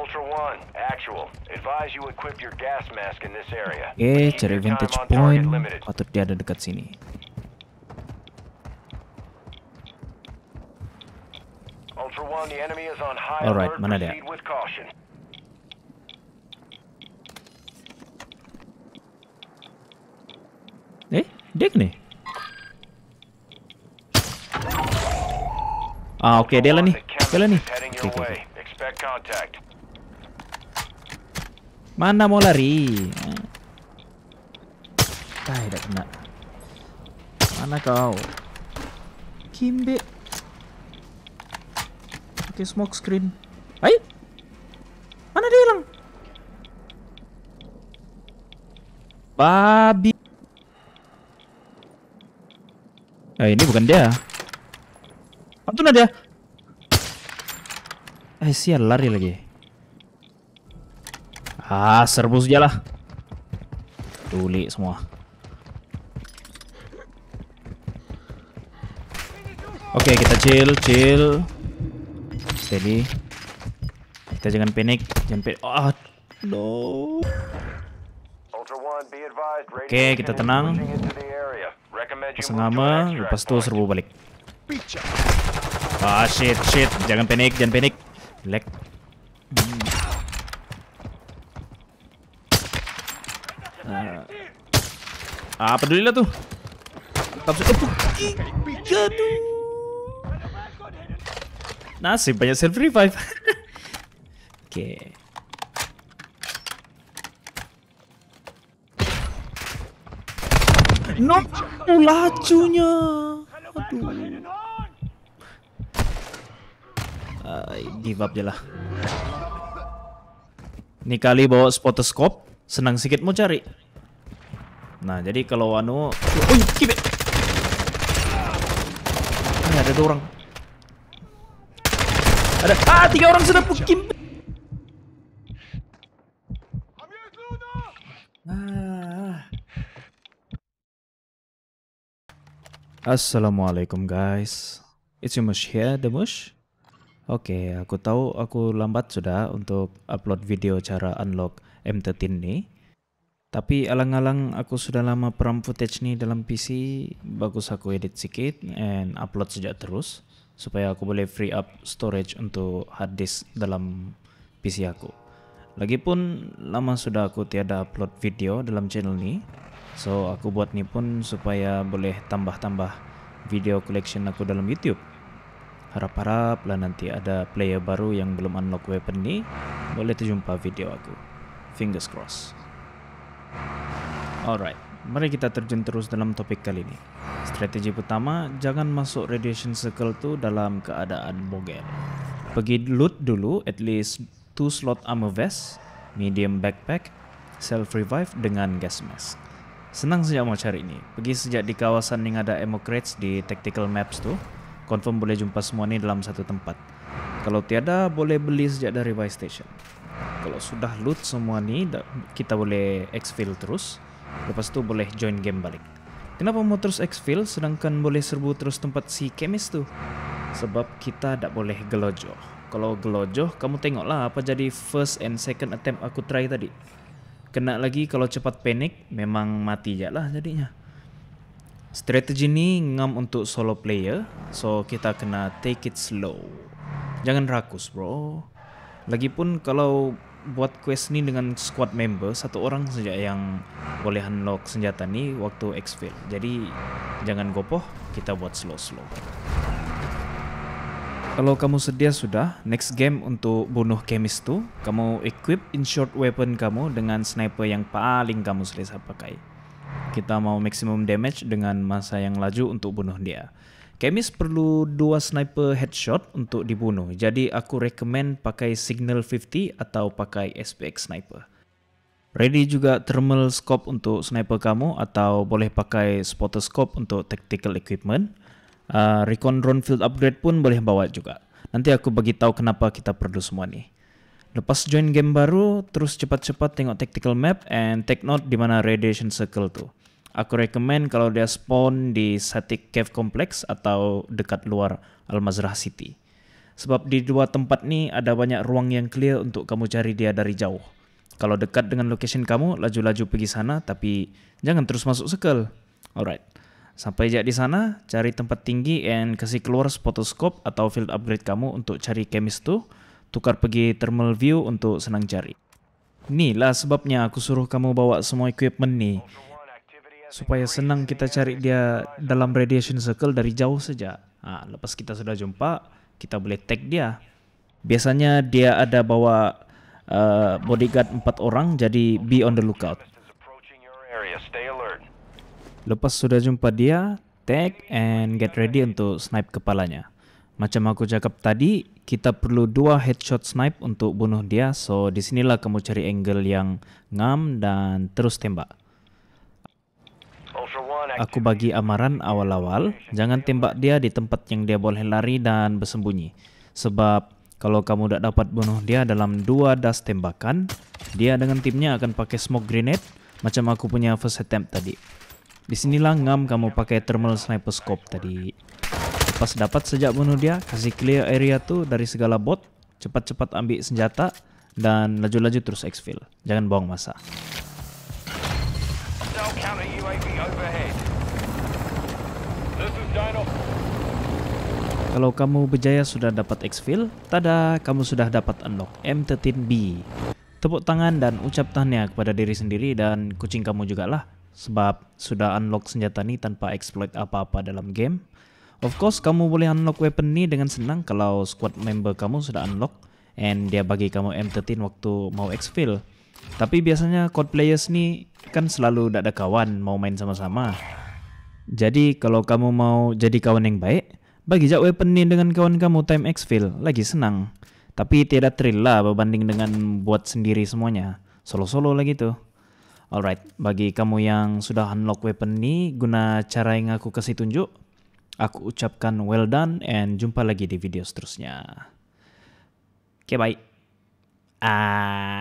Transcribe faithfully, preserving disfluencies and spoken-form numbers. Ultra One, actual. Advise you equip your gas mask in this area. Oke, cari vantage point. Patut dia ada dekat sini. Ultra One, the enemy is on high alert. Mana dia? Eh, dek nih. Ah, oke, okay, dia lah nih. Dia lah nih. Okay, okay, okay. Mana mau lari? Ah, tidak kena. Mana kau? Kimbe. Oke, okay, smoke screen. Ayo. Mana dia hilang? Babi. Ah, ini bukan dia. Itu ada. Eh, sial, lari lagi. Ah, serbu saja lah. Tuli semua. Oke, okay, kita chill, chill. Steady. Kita jangan panik, jangan panik. Oh, no. Oke, okay, kita tenang. Pasang lama, lepas itu serbu balik. Ah, shit, shit. Jangan panik, jangan panik. Lag. Hmm. Uh. Ah, pedulilah tuh. Nasib banyak self revive. Oke. Okay. No, lacunya. Aduh. Give up jelah. Ini kali bawa spotoscope, senang sedikit mau cari. Nah, jadi kalau anu, oh, kibe. Ada ada dua orang. Ada ah tiga orang sudah pukin. Ah. Assalamualaikum guys. It's your Mush here, the Mush. Oke, okay, aku tahu aku lambat sudah untuk upload video cara unlock M tiga belas nih. Tapi alang-alang aku sudah lama peram footage nih dalam P C, bagus aku edit sedikit and upload sejak terus supaya aku boleh free up storage untuk hard disk dalam P C aku. Lagipun lama sudah aku tiada upload video dalam channel nih. So, aku buat nih pun supaya boleh tambah-tambah video collection aku dalam YouTube. Harap-harap lah nanti ada player baru yang belum unlock weapon nih, boleh terjumpa video aku. Fingers crossed. Alright, mari kita terjun terus dalam topik kali ini. Strategi pertama, jangan masuk radiation circle tuh dalam keadaan bogel. Pergi loot dulu at least two slot armor vest, medium backpack, self revive dengan gas mask. Senang sejak mau cari ini. Pergi sejak di kawasan yang ada ammo crates di tactical maps tuh. Confirm boleh jumpa semua ini dalam satu tempat. Kalau tiada, boleh beli sejak dari buy station. Kalau sudah loot semua ini, kita boleh exfil terus. Lepas itu boleh join game balik. Kenapa mau terus exfil sedangkan boleh serbu terus tempat si Chemist tuh? Sebab kita tak boleh gelojoh. Kalau gelojoh, kamu tengoklah apa jadi first and second attempt aku try tadi. Kena lagi kalau cepat panik, memang mati je lah jadinya. Strategi ini ngam untuk solo player, so kita kena take it slow. Jangan rakus bro. Lagipun kalau buat quest ini dengan squad member, satu orang saja yang boleh unlock senjata ini waktu exfil. Jadi jangan gopoh, kita buat slow-slow. Kalau kamu sedia sudah, next game untuk bunuh Chemist tuh, kamu equip in short weapon kamu dengan sniper yang paling kamu selesa pakai. Kita mau maximum damage dengan masa yang laju untuk bunuh dia. Chemist perlu dua sniper headshot untuk dibunuh. Jadi aku recommend pakai Signal lima puluh atau pakai S P X sniper. Ready juga thermal scope untuk sniper kamu atau boleh pakai spotoscope untuk tactical equipment. Uh, recon drone field upgrade pun boleh bawa juga. Nanti aku bagi tahu kenapa kita perlu semua nih. Lepas join game baru, terus cepat-cepat tengok tactical map and take note di mana radiation circle tuh. Aku recommend kalau dia spawn di static cave complex atau dekat luar Al-Mazrah City. sebab di dua tempat ini ada banyak ruang yang clear untuk kamu cari dia dari jauh. Kalau dekat dengan location kamu, laju-laju pergi sana, tapi jangan terus masuk circle. Alright, sampai jadi di sana, cari tempat tinggi and kasih keluar spotoscope atau field upgrade kamu untuk cari chemist tuh, tukar pergi thermal view untuk senang cari. Inilah sebabnya aku suruh kamu bawa semua equipment nih, supaya senang kita cari dia dalam radiation circle dari jauh saja. Nah, lepas kita sudah jumpa, kita boleh tag dia. Biasanya dia ada bawa uh, bodyguard empat orang, jadi be on the lookout. Lepas sudah jumpa dia, tag and get ready untuk snipe kepalanya. Macam aku cakap tadi, kita perlu dua headshot snipe untuk bunuh dia. So disinilah kamu cari angle yang ngam dan terus tembak. Aku bagi amaran awal-awal, jangan tembak dia di tempat yang dia boleh lari dan bersembunyi. Sebab kalau kamu tidak dapat bunuh dia dalam dua das tembakan, dia dengan timnya akan pakai smoke grenade macam aku punya first attempt tadi. Disinilah ngam kamu pakai thermal sniper scope tadi. Pas dapat sejak bunuh dia, kasih clear area tuh dari segala bot, cepat-cepat ambil senjata dan laju-laju terus exfil. Jangan buang masa. Kalau kamu berjaya sudah dapat exfil, tada, kamu sudah dapat unlock M tiga belas B. Tepuk tangan dan ucap tahniah kepada diri sendiri dan kucing kamu juga lah, sebab sudah unlock senjata ini tanpa exploit apa-apa dalam game. Of course, kamu boleh unlock weapon ini dengan senang kalau squad member kamu sudah unlock and dia bagi kamu M tiga belas waktu mau exfil. Tapi biasanya code players nih kan selalu tidak ada kawan mau main sama-sama. Jadi kalau kamu mau jadi kawan yang baik, bagi jak weapon ini dengan kawan kamu time exfil, lagi senang. Tapi tidak thrill lah berbanding dengan buat sendiri semuanya, solo-solo lagi tuh. Alright, bagi kamu yang sudah unlock weapon ini guna cara yang aku kasih tunjuk, aku ucapkan well done and jumpa lagi di video seterusnya. Oke, okay, bye. Ah.